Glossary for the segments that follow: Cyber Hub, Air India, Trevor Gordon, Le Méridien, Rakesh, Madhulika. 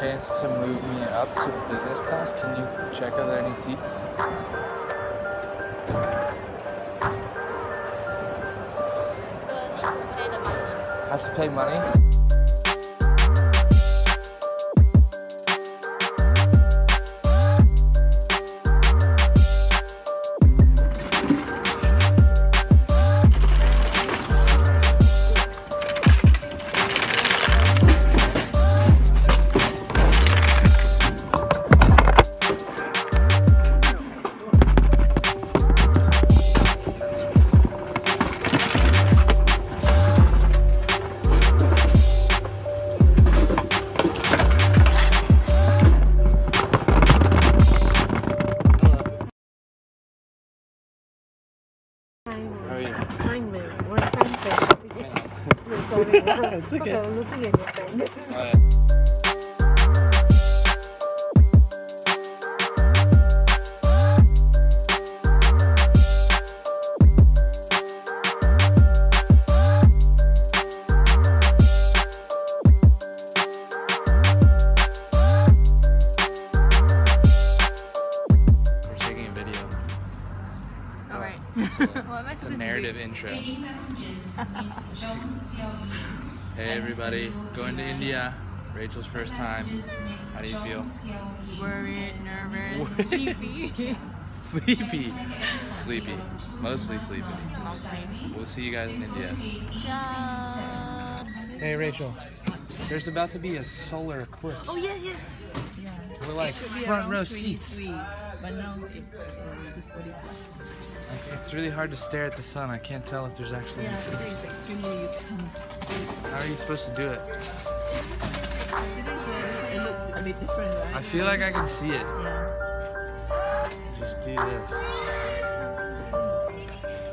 chance to move me up to business class. Can you check if there are any seats? Need to pay the money. I have to pay money? It's okay. So looking at your phone. All right. Narrative intro. Hey everybody, going to India. Rachel's first time. How do you feel? Worried, nervous, sleepy. Sleepy. Sleepy. Mostly sleepy. We'll see you guys in India. Ciao. Hey Rachel, there's about to be a solar eclipse. Oh yes, yes. Yeah. We're like front row seats. But now it's already 40 plus. It's really hard to stare at the sun. I can't tell if there's actually. Yeah, it's extremely intense. How are you supposed to do it? It looks a bit different, right? I feel like I can see it. Yeah. Just do this.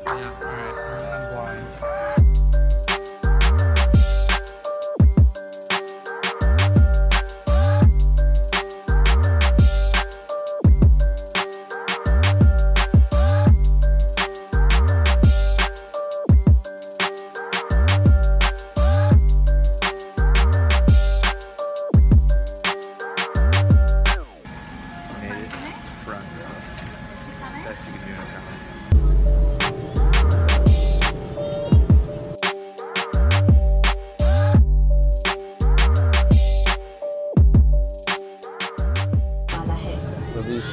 Yeah. All right. I'm blind.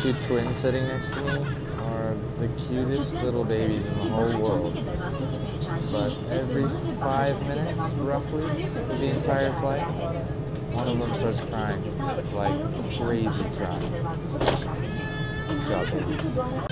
Two twins sitting next to me are the cutest little babies in the whole world. But every 5 minutes, roughly, the entire flight, one of them starts crying, like crazy crying. Good job, babies.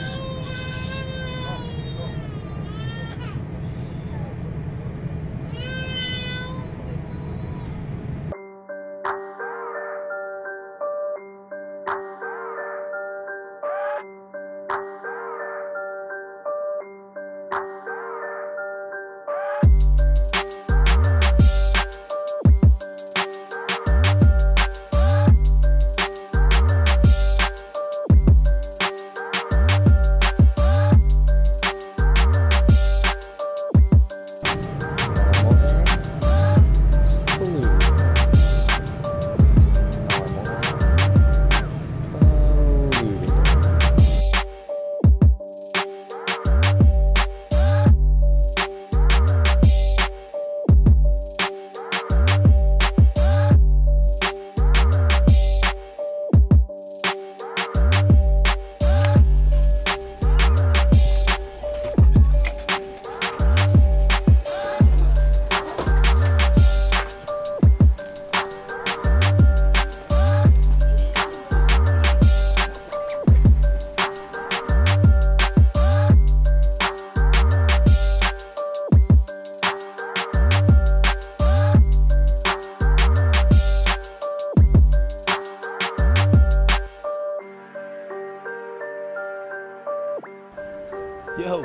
Yo!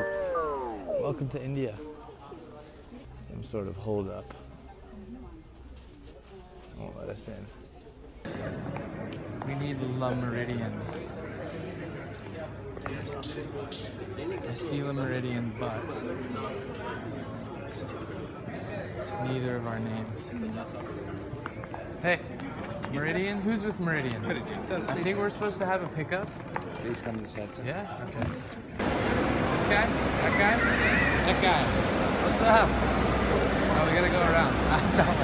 Welcome to India. Some sort of hold up. Won't let us in. We need Le Méridien. I see Le Méridien, but neither of our names. Hey! Meridian? Who's with Meridian? Meridian, sir. I think we're supposed to have a pickup. Please come inside, sir. Yeah? Okay. This guy? That guy? That guy. What's up? Oh, we gotta go around. That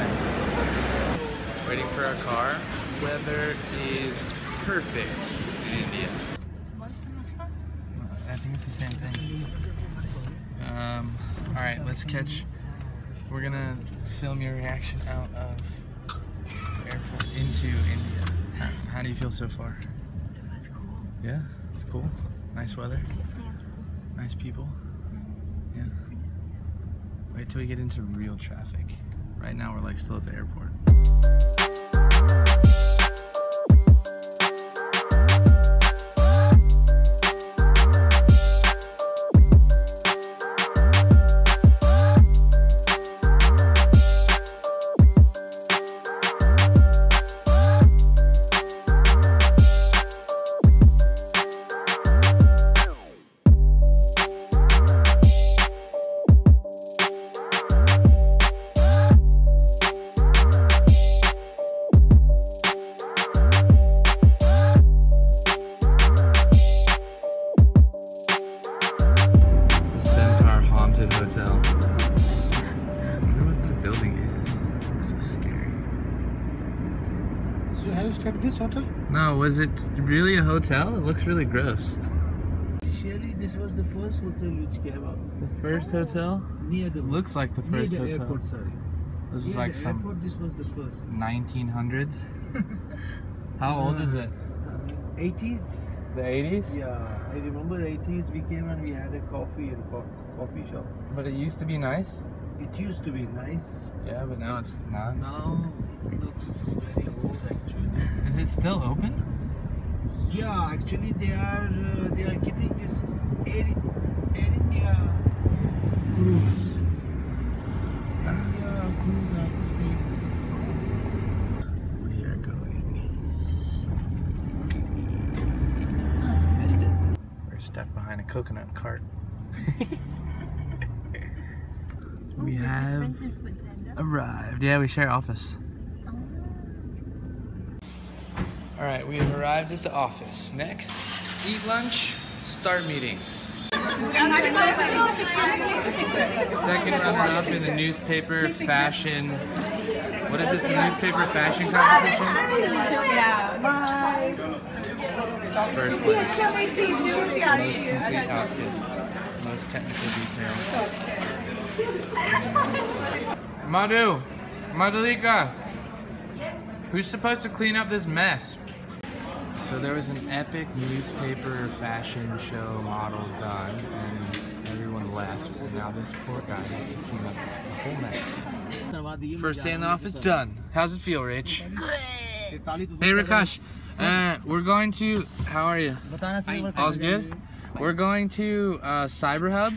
way. Waiting for our car. Weather is perfect in India. I think it's the same thing. Alright, let's catch. We're gonna film your reaction out of the airport into India. How do you feel so far? So far it's cool. Yeah? It's cool? Nice weather? Yeah. Nice people? Yeah. Wait till we get into real traffic. Right now we're like still at the airport. This hotel? No, was it really a hotel? It looks really gross. Initially, this was the first hotel which came up. The first hotel? Near the looks like the first hotel. Near the airport, sorry. This was like the airport, this was the first. 1900s? How old is it? 80s. The 80s? Yeah, I remember 80s we came and we had a coffee in a coffee shop. But it used to be nice? It used to be nice. Yeah, but now it's not. Now it looks very old actually. Is it still open? Yeah, actually they are keeping this Air India cruise. India cruise are staying. We are going. I missed it. We're stuck behind a coconut cart. We have arrived. Yeah, we share office. Alright, we have arrived at the office. Next, eat lunch, start meetings. Second runner-up in the newspaper fashion. What is this, the newspaper fashion competition? Yeah. First place. Most complete outfit. Most technical detail. Madhulika. Yes. Who's supposed to clean up this mess? So there was an epic newspaper fashion show model done, and everyone left. And now this poor guy has to clean up the whole mess. First day in the office done. How's it feel, Rich? Good. Hey, Rakesh. We're going to. How are you? All's good. We're going to Cyber Hub,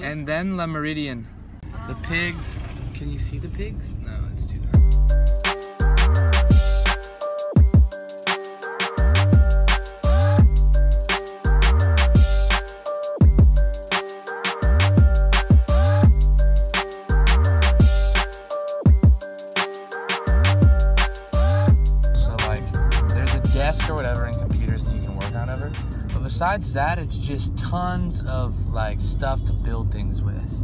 and then Le Méridien. The pigs. Can you see the pigs? No, it's too dark. So like, there's a desk or whatever and computers that you can work on over. But besides that, it's just tons of like stuff to build things with.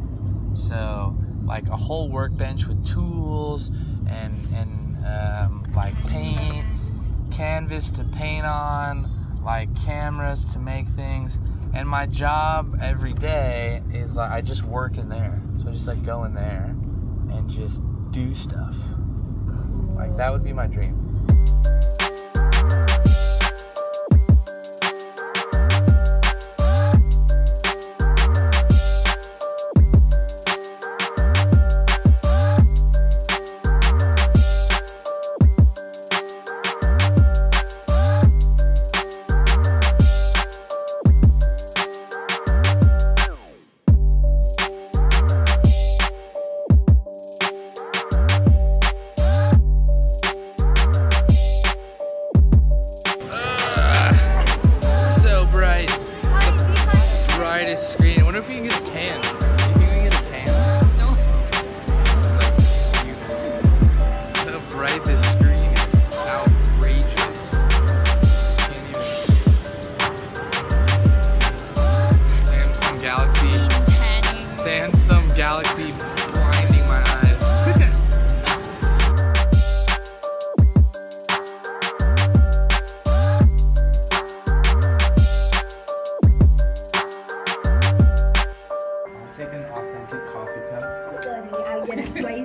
So like a whole workbench with tools and like paint, canvas to paint on, like cameras to make things. And my job every day is like I just work in there. So I just like go in there and just do stuff. Like that would be my dream. Screen. I wonder if you can get a tan. Do you think we can get a tan? No. It's like, look how bright this screen is. Ow. get a flight.